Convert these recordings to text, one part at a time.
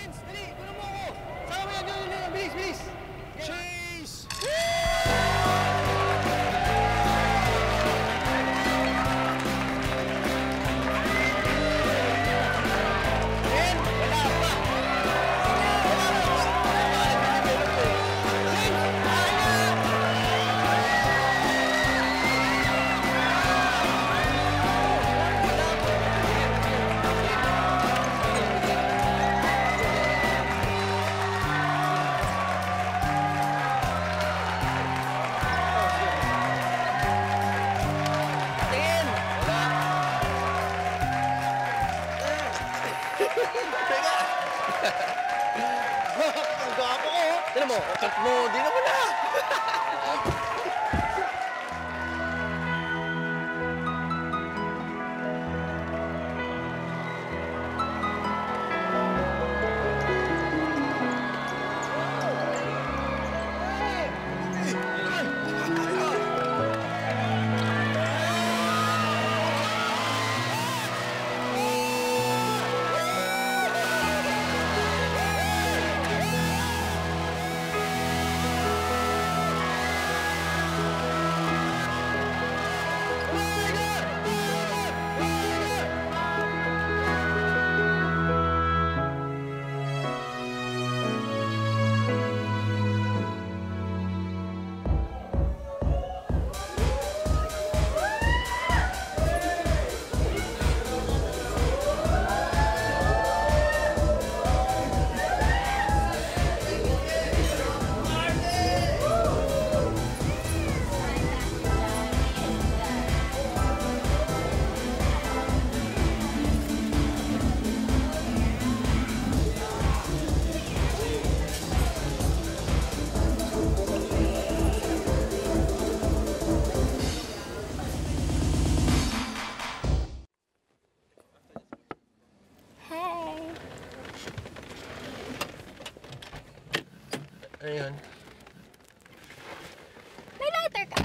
Vince, dali! Kunan mo ako! Saka mo yan! Yun! Bilis! Bilis! Chase! Ang gapo ko! Dala mo, kakat mo! Di naman na! Ano yun? May lighter ka.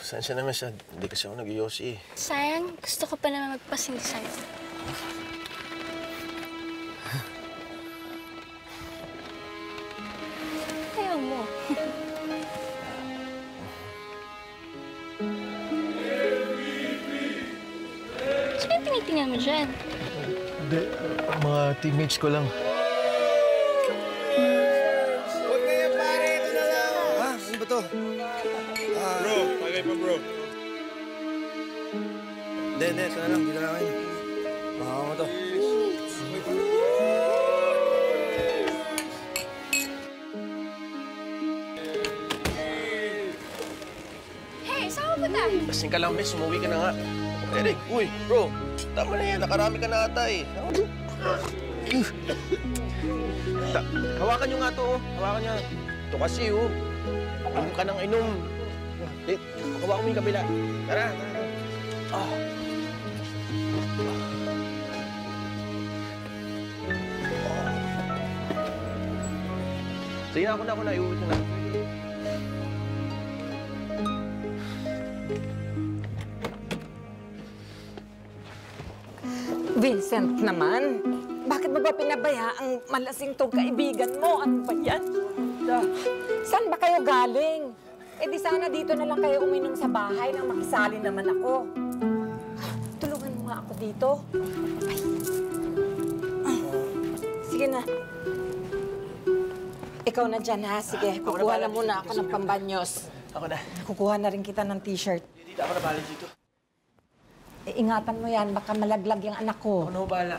Saan naman siya? Hindi kasi ako nag-iyosi. Sayang, gusto ko pa naman magpasindi sa'yo. Ayaw mo. Sino yung tinitingnan mo dyan? Hindi, mga teammates ko lang. Hindi, sana lang. Dito lang kayo. Makakaw mo to. Hey, saan mo punta? Kasing ka lang, miss. Umuwi ka na nga. Eric, uy, bro. Tama na yan. Nakarami ka na ata eh. Hawakan nyo nga to, oh. Hawakan nyo. Ito kasi, oh. Inom ka ng inom. Hawakan mo yung kabila. Tara, tara. Ah. Sige na, ako na. Iuwi na. Vincent naman, bakit mo ba pinabayaang malasing tong kaibigan mo? Ano ba yan? Saan ba kayo galing? Eh di sana dito na lang kayo uminom sa bahay nang makisali naman ako. Ako dito. Ay. Sige na. Ikaw na dyan, ha? Sige, kukuha na muna ako ng pambanyos. Ako na. Kukuha na rin kita ng t-shirt. Dito, ako na bala dito. E, ingatan mo yan, baka malaglag yung anak ko. Ano bala?